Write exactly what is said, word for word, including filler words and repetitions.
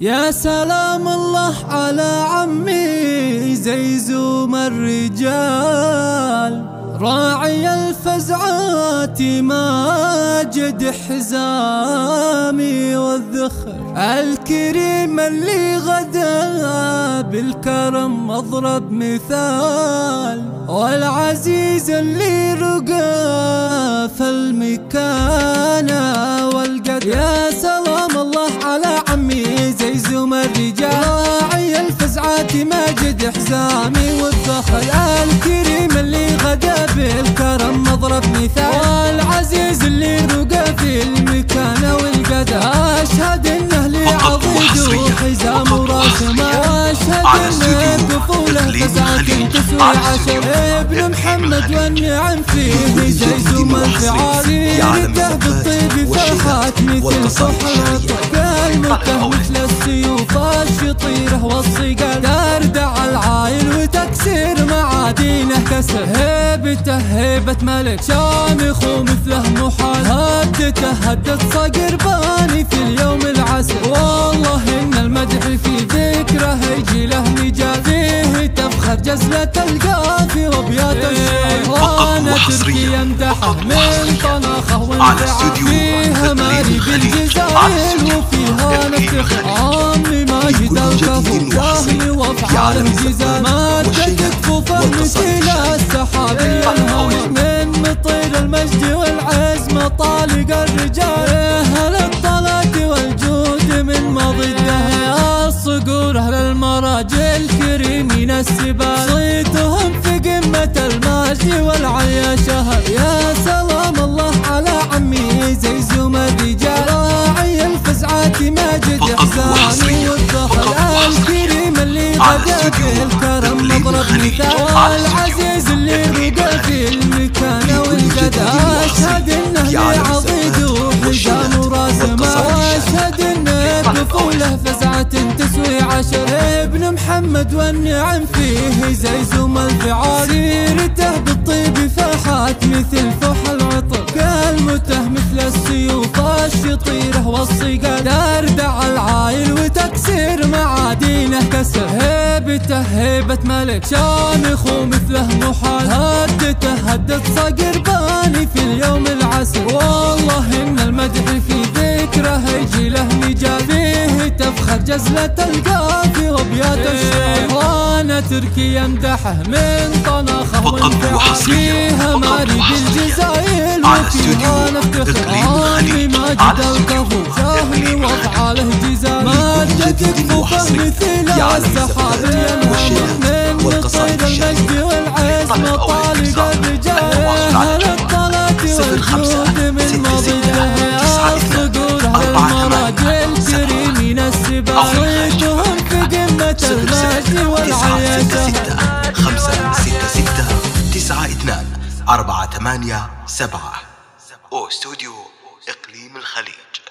يا سلام الله على عمي زيزوم الرجال، راعي الفزعات ماجد حزامي والذخر الكريم اللي غدا بالكرم اضرب مثال، والعزيز اللي رقى في المكانة والقدر. يا سلام الله على عمي زيزوم الرجال، راعي الفزعات ماجد حزامي والذخر الكريم اللي غدا بالكرم اضرب مثال، والعزيز اللي رقى في المكانة والقدر. اشهد ان اهلي عضد وحزام وراسمه، اشهد ان الطفوله فزعه تسوى عشر. ابن محمد والنعم فيه زيزوم الفعالي، رده بالطيب فاحات مثل صحن الطقال، مته مثل السيوف الشطيره والصقال، دردع العايل وتكسير معادينه كسر. هيبته هيبه ملك شامخ ومثله محال، هدته هدت صقر باني في اليوم العسر. والله ان المدح في ذكره يجي له مجال، فيه تفخر جزلة القافي وابيات الشعر. وانا تركي يمدحه من طناخه وانتعه، فيها ماري بالجزائر وفيها نفتخر. عمي ماجد الكفو سهل وافعاله جزال، مادة كفوفه مثيل السحاب ينهمر، من مطير المجد والعزم طالق الرجال. اهل الطلاق والجود من ماضي الدهر، الصقور اهل المراجل كريمين السبال، صيتهم في قمة المجد والعيا شهر. يا سلام الله على عمي زيزوم الرجال، راعي الفزعات ماجد حزامي والظهر الكريم اللي بدا به الكرم نضرب مثال، والعزيز اللي رقى في المكانة والقدر. اشهد انه عضيد وحزام وراسمه، واشهد انه بطفوله فزعة تسوي عشر. ابن محمد والنعم فيه زيزوم الفعال، سيرته بالطيب فاحات مثل فحل عطر، كلمته مثل السيوف الشطيره والصقال، دردع العايل وتكسير معادينه كسر. هيبته هيبه ملك شامخ ومثله محال، هدته هدت صقر باني في اليوم العسر. والله ان المدح في ذكره يجي له مجال، فيه تفخر جزلة القافي وابيات الشعر. وانا تركي يمدحه من طناخه وانتعاه، فيها ماري بالجزائر وفيها نفتخر. عمي ماجد الكفو سهل وافعاله جزال، مادة كفوفه مثيل السحاب ينهمر، من مطير المجد والعزم طالق الرجال. اهل الطلاة والجود من ماضي الدهر، الصقور اهل المراجل كريمين السبال، صيتهم في قمة المجد والعيا شهر. خمسة ستة ستة تسعة اثنان أربعة ثمانية سبعة أو استوديو اقليم الخليج.